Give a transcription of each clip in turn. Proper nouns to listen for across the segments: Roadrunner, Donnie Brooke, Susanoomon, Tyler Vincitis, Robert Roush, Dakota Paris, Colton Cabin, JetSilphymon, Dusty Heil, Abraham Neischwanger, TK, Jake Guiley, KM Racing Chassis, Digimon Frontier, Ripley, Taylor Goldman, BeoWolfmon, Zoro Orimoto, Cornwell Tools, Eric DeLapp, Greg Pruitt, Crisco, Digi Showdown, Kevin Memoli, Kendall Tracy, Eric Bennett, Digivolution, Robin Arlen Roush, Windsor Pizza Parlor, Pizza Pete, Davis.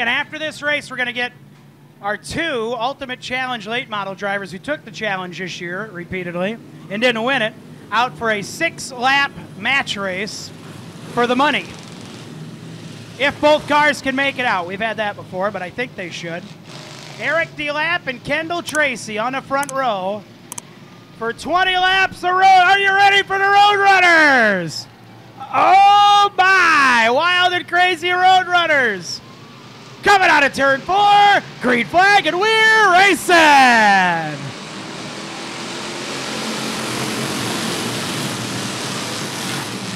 And after this race, we're going to get our two Ultimate Challenge late model drivers who took the challenge this year repeatedly and didn't win it out for a 6-lap match race for the money. If both cars can make it out. We've had that before, but I think they should. Eric DeLapp and Kendall Tracy on the front row for 20 laps of road. Are you ready for the Road Runners? Oh my, wild and crazy Road Runners. Coming out of turn 4, green flag, and we're racing.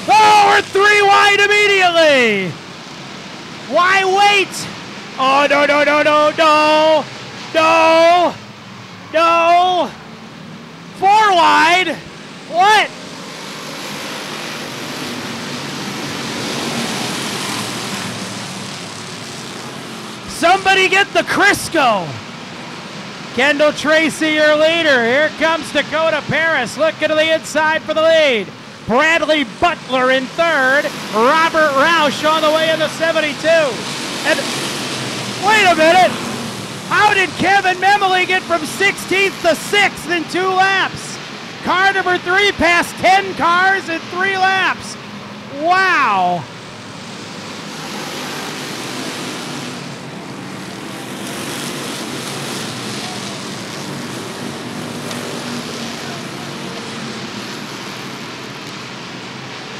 Oh, we're 3 wide immediately. Why wait? Oh, no, no, no, no, no. No. No. 4 wide. What? Somebody get the Crisco. Kendall Tracy, your leader. Here comes Dakota Paris looking to the inside for the lead. Bradley Butler in third. Robert Roush on the way in the 72. And wait a minute. How did Kevin Memoli get from 16th to 6th in 2 laps? Car number 3 passed 10 cars in 3 laps. Wow.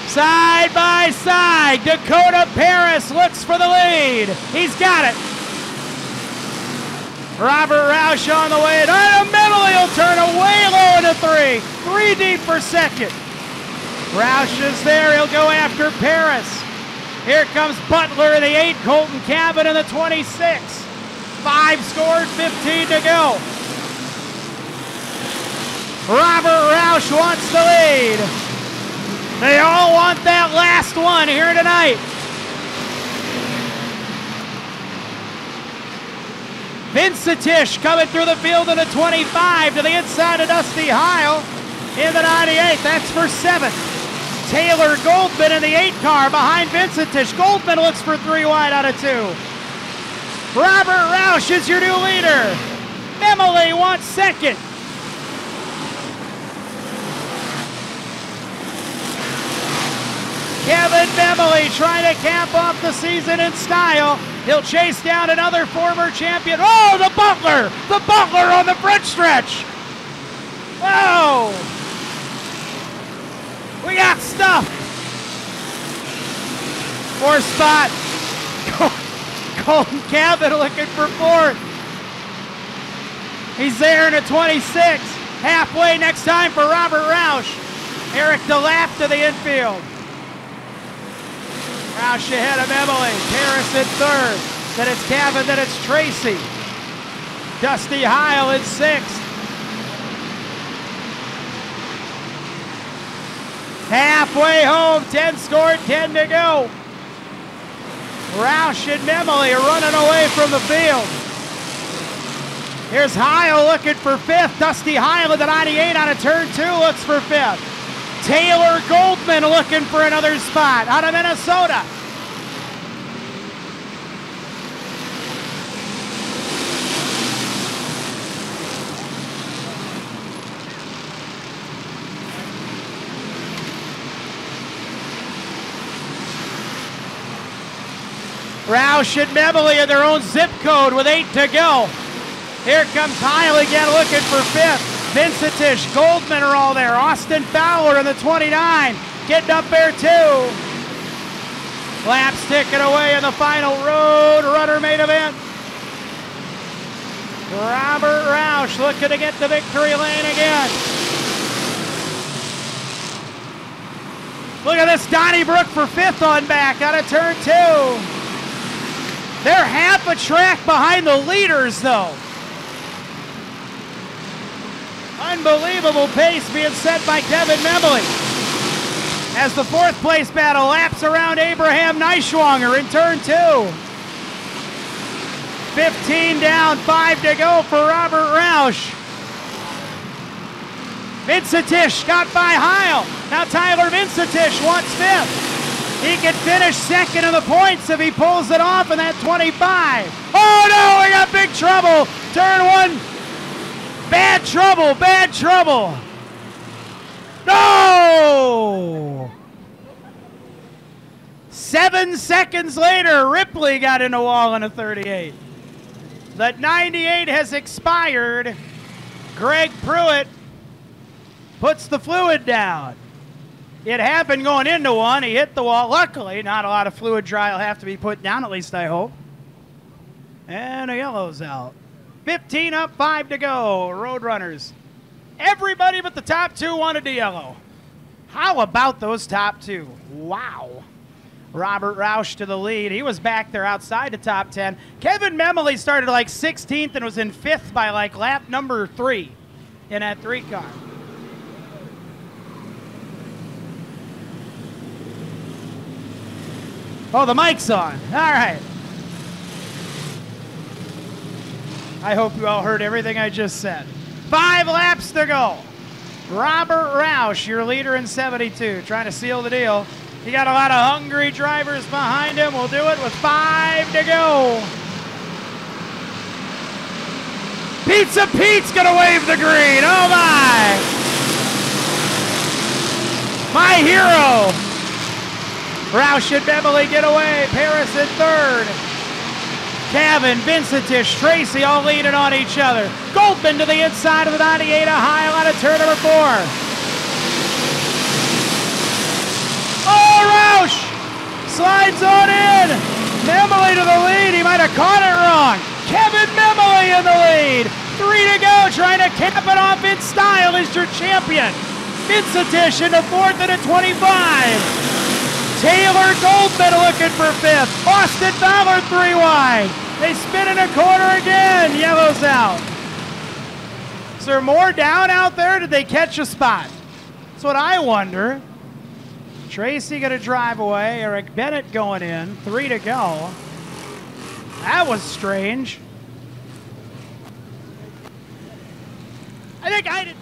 Side by side, Dakota Paris looks for the lead. He's got it. Robert Roush on the way. And Memoli will turn away low into 3. 3 deep for 2nd. Roush is there. He'll go after Paris. Here comes Butler in the 8, Colton Cabin in the 26. 5 scored, 15 to go. Robert Roush wants the lead. They all want that last one here tonight. Vincentich coming through the field in the 25 to the inside of Dusty Heil in the 98. That's for 7th. Taylor Goldman in the 8 car behind Vincentich. Goldman looks for 3 wide out of 2. Robert Roush is your new leader. Memoli wants 2nd. Kevin Memoli trying to cap off the season in style. He'll chase down another former champion. Oh, the Butler! The Butler on the front stretch! Whoa! We got stuff! 4 spot. Colton Cabin looking for 4th. He's there in a 26. Halfway next time for Robert Roush. Eric DeLapp to the infield. Roush ahead of Memoli, Paris in 3rd, then it's Cabin, then it's Tracy. Dusty Heil in 6th. Halfway home, 10 scored, 10 to go. Roush and Memoli are running away from the field. Here's Heil looking for 5th. Dusty Heil in the 98 out of turn 2 looks for 5th. Taylor Goldman looking for another spot out of Minnesota. Roush and Memoli in their own zip code with 8 to go. Here comes Heil again looking for 5th. Vincentich, Goldman are all there. Austin Fowler in the 29, getting up there too. Laps ticking away in the final Road Runner main event. Robert Roush looking to get to victory lane again. Look at this, Donnie Brooke for 5th on back out of turn 2. They're half a track behind the leaders though. Unbelievable pace being set by Kevin Memoli as the 4th place battle laps around Abraham Neischwanger in turn 2. 15 down, 5 to go for Robert Roush. Vincentich got by Heil. Now Tyler Vincitis wants 5th. He can finish second in the points if he pulls it off in that 25. Oh no, we got big trouble. Turn one, bad trouble, bad trouble. No! 7 seconds later, Ripley got in the wall in a 38. The 98 has expired. Greg Pruitt puts the fluid down. It happened going into one. He hit the wall. Luckily, not a lot of fluid dry will have to be put down, at least I hope. And a yellow's out. 15 up, 5 to go. Roadrunners. Everybody but the top two wanted the yellow. How about those top two? Wow. Robert Roush to the lead. He was back there outside the top 10. Kevin Memoli started like 16th and was in 5th by like lap number 3 in that 3 car. Oh, the mic's on. All right. I hope you all heard everything I just said. 5 laps to go. Robert Roush, your leader in 72, trying to seal the deal. He got a lot of hungry drivers behind him. We'll do it with 5 to go. Pizza Pete's going to wave the green. Oh, my. My hero. Roush and Memoli get away. Paris in third. Cabin, Vincentich, Tracy all leading on each other. Goldman to the inside of the 98, a high line of turn number 4. Oh, Roush slides on in. Memoli to the lead. He might have caught it wrong. Kevin Memoli in the lead. 3 to go, trying to cap it off in style is your champion. Vincentich into fourth and a 25. Taylor Goldman looking for 5th. Austin Fowler 3 wide. They spin in a corner again. Yellow's out. Is there more down out there? Did they catch a spot? That's what I wonder. Tracy going to drive away. Eric Bennett going in. 3 to go. That was strange. I think I did.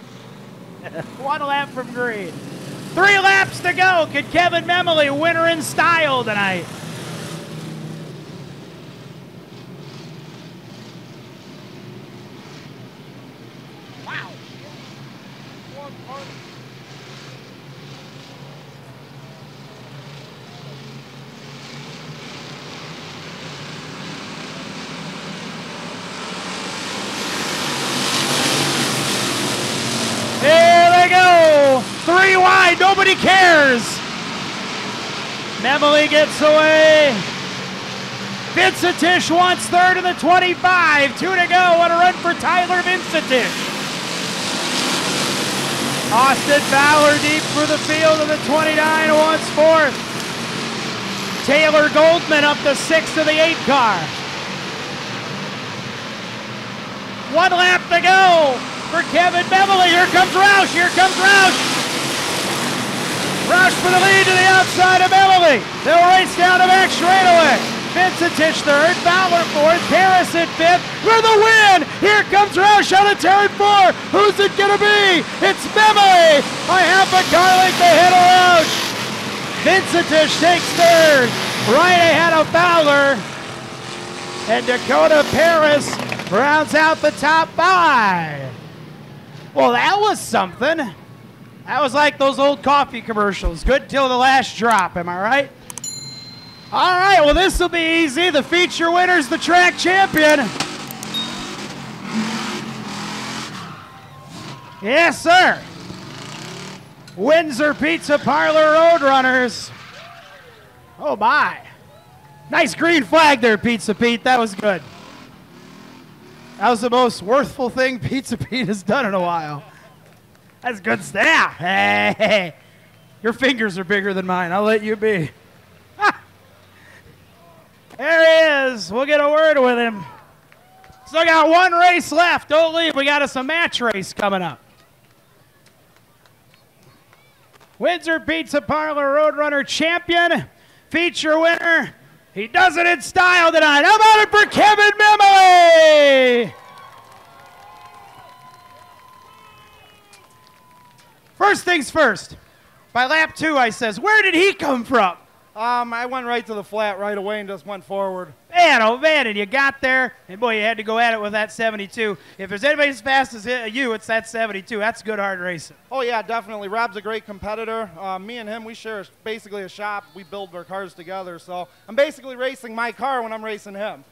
1 lap from green. 3 laps to go. Could Kevin Memoli winner in style tonight? Wow. Wide, nobody cares. Memoli gets away. Vincentich wants third in the 25. 2 to go. What a run for Tyler Vincitis. Austin Fowler deep through the field of the 29 wants 4th. Taylor Goldman up the 6th of the 8 car. 1 lap to go for Kevin Memoli. Here comes Roush. Here comes Roush. Roush for the lead to the outside of Memoli. They'll race down the back straightaway. Vincentich third, Fowler 4th, Paris in 5th. For the win! Here comes Roush out of turn 4. Who's it gonna be? It's Memoli. By half a car length to hit Roush. Vincentich takes third, right ahead of Fowler. And Dakota Paris rounds out the top 5. Well, that was something. That was like those old coffee commercials. Good till the last drop, am I right? All right, well, this will be easy. The feature winner's the track champion. Yes, sir. Windsor Pizza Parlor Roadrunners. Oh, my. Nice green flag there, Pizza Pete. That was good. That was the most worthful thing Pizza Pete has done in a while. That's good stuff. Hey, your fingers are bigger than mine. I'll let you be. Ha! There he is. We'll get a word with him. Still got 1 race left. Don't leave. We got us a match race coming up. Windsor Pizza Parlor Roadrunner champion, feature winner. He does it in style tonight. How about it for Kevin Memoli? First things first, by lap 2 I says, where did he come from? I went right to the flat right away and just went forward. Man, oh man, and you got there, and boy, you had to go at it with that 72. If there's anybody as fast as you, it's that 72. That's good hard racing. Oh yeah, definitely. Rob's a great competitor. Me and him, we share basically a shop. We build our cars together, so I'm basically racing my car when I'm racing him.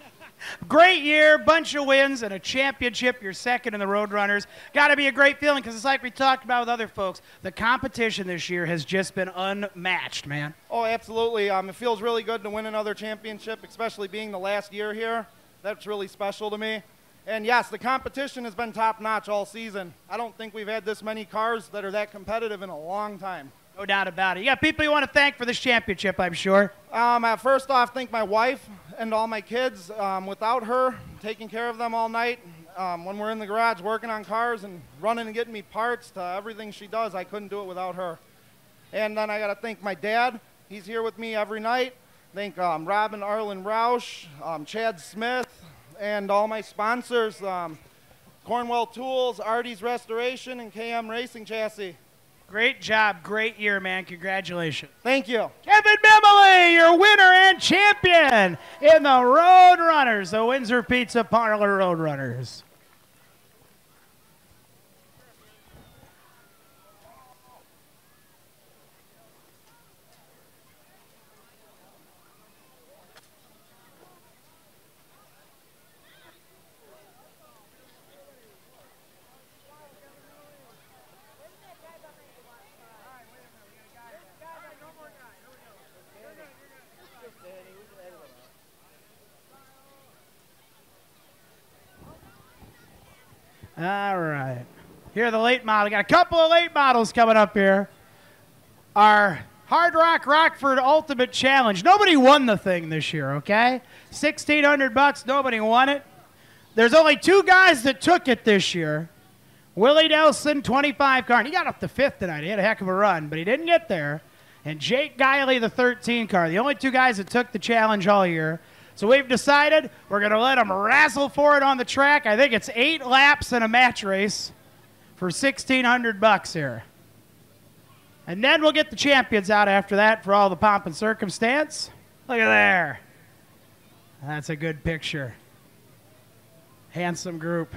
Great year, bunch of wins, and a championship. You're second in the Roadrunners. Got to be a great feeling because it's like we talked about with other folks. The competition this year has just been unmatched, man. Oh, absolutely. It feels really good to win another championship, especially being the last year here. That's really special to me. And, yes, the competition has been top-notch all season. I don't think we've had this many cars that are that competitive in a long time. No doubt about it. You got people you want to thank for this championship, I'm sure. First off, thank my wife and all my kids. Without her, taking care of them all night, when we're in the garage working on cars and running and getting me parts to everything she does, I couldn't do it without her. And then I got to thank my dad. He's here with me every night. Thank Robin Arlen Roush, Chad Smith, and all my sponsors, Cornwell Tools, Artie's Restoration, and KM Racing Chassis. Great job. Great year, man. Congratulations. Thank you. Kevin Memoli, your winner and champion in the Roadrunners, the Windsor Pizza Parlor Roadrunners. All right. Here are the late models. Got a couple of late models coming up here. Our Hard Rock Rockford Ultimate Challenge. Nobody won the thing this year, okay? $1,600 bucks. Nobody won it. There's only two guys that took it this year. Willie Nelson, 25 car. And he got up to fifth tonight. He had a heck of a run, but he didn't get there. And Jake Guiley, the 13 car. The only two guys that took the challenge all year. So we've decided we're going to let them wrestle for it on the track. I think it's 8 laps in a match race for $1,600 bucks here. And then we'll get the champions out after that for all the pomp and circumstance. Look at there. That's a good picture. Handsome group.